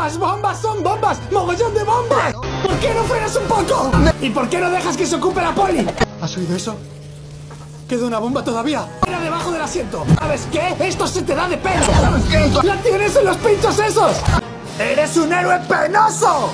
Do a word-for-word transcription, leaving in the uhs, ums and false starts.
bombas, bombas, son bombas, mogollón de bombas. ¿Por qué no frenas un poco? ¿Y por qué no dejas que se ocupe la poli? ¿Has oído eso? Queda una bomba todavía. Era debajo del asiento. ¿Sabes qué? Esto se te da de pelo. ¿La tienes en los pinchos esos? ¡Eres un héroe penoso!